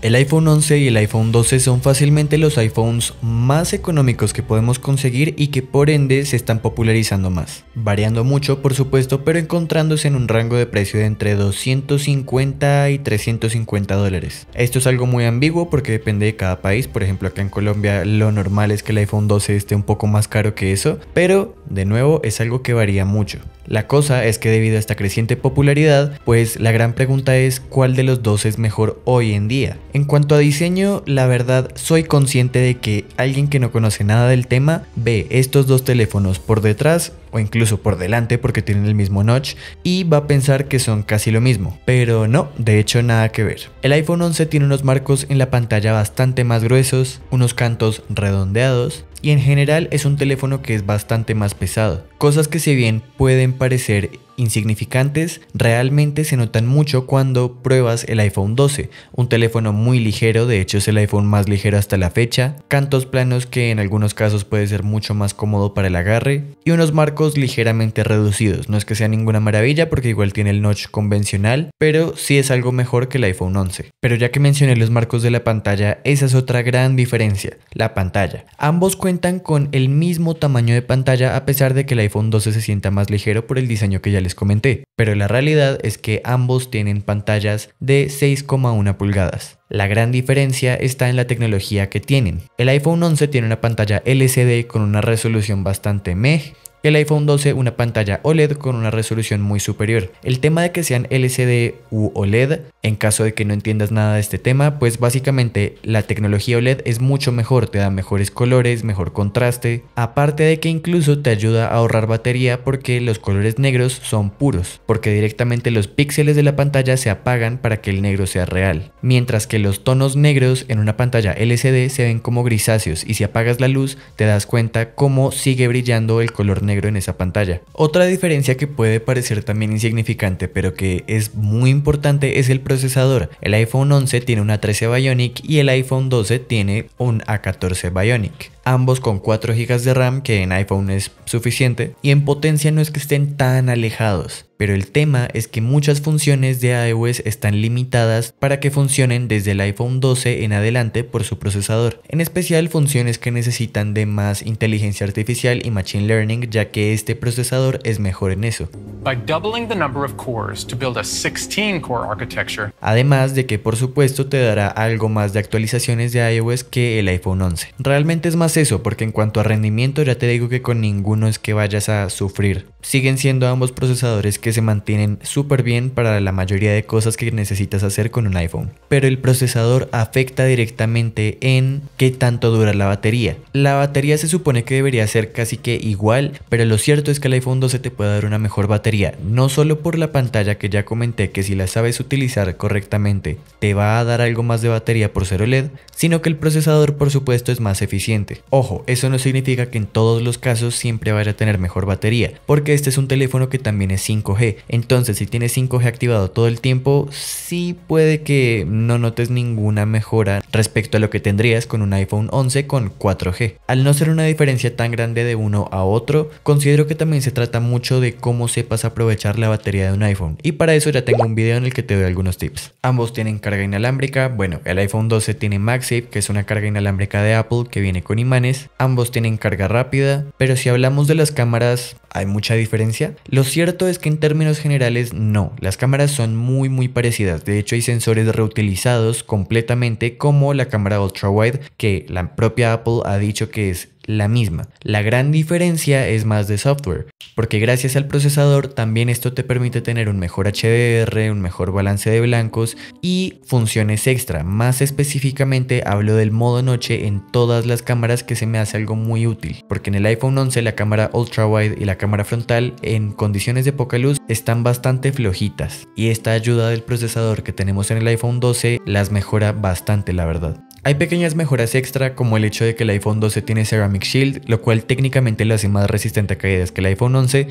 El iPhone 11 y el iPhone 12 son fácilmente los iPhones más económicos que podemos conseguir y que por ende se están popularizando más, variando mucho por supuesto, pero encontrándose en un rango de precio de entre 250 y 350 dólares. Esto es algo muy ambiguo porque depende de cada país. Por ejemplo, acá en Colombia lo normal es que el iPhone 12 esté un poco más caro que eso, pero de nuevo es algo que varía mucho. La cosa es que debido a esta creciente popularidad, pues la gran pregunta es ¿cuál de los dos es mejor hoy en día? En cuanto a diseño, la verdad soy consciente de que alguien que no conoce nada del tema ve estos dos teléfonos por detrás o incluso por delante porque tienen el mismo notch y va a pensar que son casi lo mismo, pero no, de hecho nada que ver. El iPhone 11 tiene unos marcos en la pantalla bastante más gruesos, unos cantos redondeados y en general es un teléfono que es bastante más pesado. Cosas que si bien pueden parecer insignificantes, realmente se notan mucho cuando pruebas el iPhone 12, un teléfono muy ligero, de hecho es el iPhone más ligero hasta la fecha, cantos planos que en algunos casos puede ser mucho más cómodo para el agarre y unos marcos ligeramente reducidos. No es que sea ninguna maravilla porque igual tiene el notch convencional, pero sí es algo mejor que el iPhone 11. Pero ya que mencioné los marcos de la pantalla, esa es otra gran diferencia, la pantalla. Ambos cuentan con el mismo tamaño de pantalla a pesar de que el iPhone 12 se sienta más ligero por el diseño que ya les comenté, pero la realidad es que ambos tienen pantallas de 6,1 pulgadas. La gran diferencia está en la tecnología que tienen. El iPhone 11 tiene una pantalla LCD con una resolución bastante meh, el iPhone 12 una pantalla OLED con una resolución muy superior. El tema de que sean LCD u OLED, en caso de que no entiendas nada de este tema, pues básicamente la tecnología OLED es mucho mejor, te da mejores colores, mejor contraste, aparte de que incluso te ayuda a ahorrar batería porque los colores negros son puros, porque directamente los píxeles de la pantalla se apagan para que el negro sea real, mientras que los tonos negros en una pantalla LCD se ven como grisáceos y si apagas la luz te das cuenta cómo sigue brillando el color negro en esa pantalla. Otra diferencia que puede parecer también insignificante pero que es muy importante es el procesador. El iPhone 11 tiene un A13 bionic y el iPhone 12 tiene un A14 bionic. Ambos con 4 GB de RAM, que en iPhone es suficiente, y en potencia no es que estén tan alejados. Pero el tema es que muchas funciones de iOS están limitadas para que funcionen desde el iPhone 12 en adelante por su procesador. En especial funciones que necesitan de más inteligencia artificial y machine learning, ya que este procesador es mejor en eso. Además de que por supuesto te dará algo más de actualizaciones de iOS que el iPhone 11. Realmente es más eso, porque en cuanto a rendimiento ya te digo que con ninguno es que vayas a sufrir. Siguen siendo ambos procesadores que se mantienen súper bien para la mayoría de cosas que necesitas hacer con un iPhone, pero el procesador afecta directamente en qué tanto dura la batería. La batería se supone que debería ser casi que igual, pero lo cierto es que el iPhone 12 te puede dar una mejor batería, no solo por la pantalla que ya comenté que si la sabes utilizar correctamente te va a dar algo más de batería por ser OLED, sino que el procesador por supuesto es más eficiente. Ojo, eso no significa que en todos los casos siempre vaya a tener mejor batería, porque este es un teléfono que también es 5G, entonces si tienes 5G activado todo el tiempo, sí puede que no notes ninguna mejora respecto a lo que tendrías con un iPhone 11 con 4G. Al no ser una diferencia tan grande de uno a otro, considero que también se trata mucho de cómo sepas aprovechar la batería de un iPhone, y para eso ya tengo un video en el que te doy algunos tips. Ambos tienen carga inalámbrica, bueno, el iPhone 12 tiene MagSafe, que es una carga inalámbrica de Apple que viene con imanes, ambos tienen carga rápida, pero si hablamos de las cámaras, ¿hay mucha diferencia? Lo cierto es que en términos generales no, las cámaras son muy parecidas, de hecho hay sensores reutilizados completamente como la cámara ultra wide que la propia Apple ha dicho que es la misma. La gran diferencia es más de software, porque gracias al procesador también esto te permite tener un mejor HDR, un mejor balance de blancos y funciones extra. Más específicamente hablo del modo noche en todas las cámaras, que se me hace algo muy útil, porque en el iPhone 11 la cámara ultra wide y la cámara frontal en condiciones de poca luz están bastante flojitas y esta ayuda del procesador que tenemos en el iPhone 12 las mejora bastante, la verdad. Hay pequeñas mejoras extra, como el hecho de que el iPhone 12 tiene Ceramic Shield, lo cual técnicamente lo hace más resistente a caídas que el iPhone 11,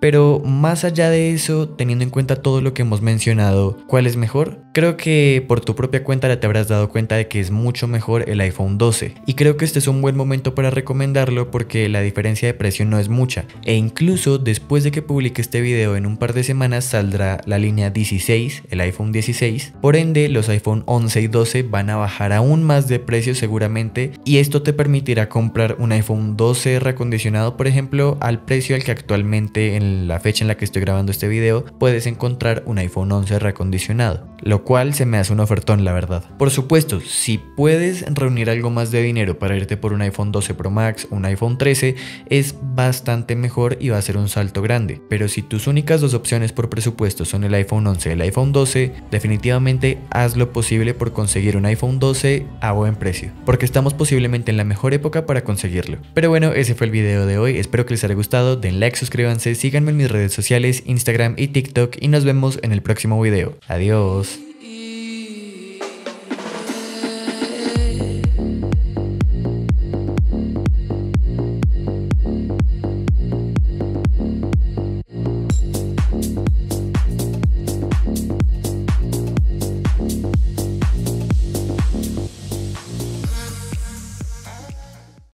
pero más allá de eso, teniendo en cuenta todo lo que hemos mencionado, ¿cuál es mejor? Creo que por tu propia cuenta ya te habrás dado cuenta de que es mucho mejor el iPhone 12, y creo que este es un buen momento para recomendarlo porque la diferencia de precio no es mucha, e incluso después de que publique este video en un par de semanas saldrá la línea 16, el iPhone 16, por ende los iPhone 11 y 12 van a bajar aún más de precio seguramente, y esto te permitirá comprar un iPhone 12 reacondicionado, por ejemplo, al precio al que actualmente, en la fecha en la que estoy grabando este video, puedes encontrar un iPhone 11 reacondicionado, lo cual se me hace un ofertón, la verdad. Por supuesto, si puedes reunir algo más de dinero para irte por un iPhone 12 Pro Max, un iPhone 13, es bastante mejor y va a ser un salto grande, pero si tus únicas dos opciones por presupuesto son el iPhone 11 y el iPhone 12, definitivamente haz lo posible por conseguir un iPhone 12 a buen precio, porque estamos posiblemente en la mejor época para conseguirlo. Pero bueno, ese fue el video de hoy, espero que les haya gustado, den like, suscríbanse, síganme en mis redes sociales, Instagram y TikTok, y nos vemos en el próximo video. Adiós.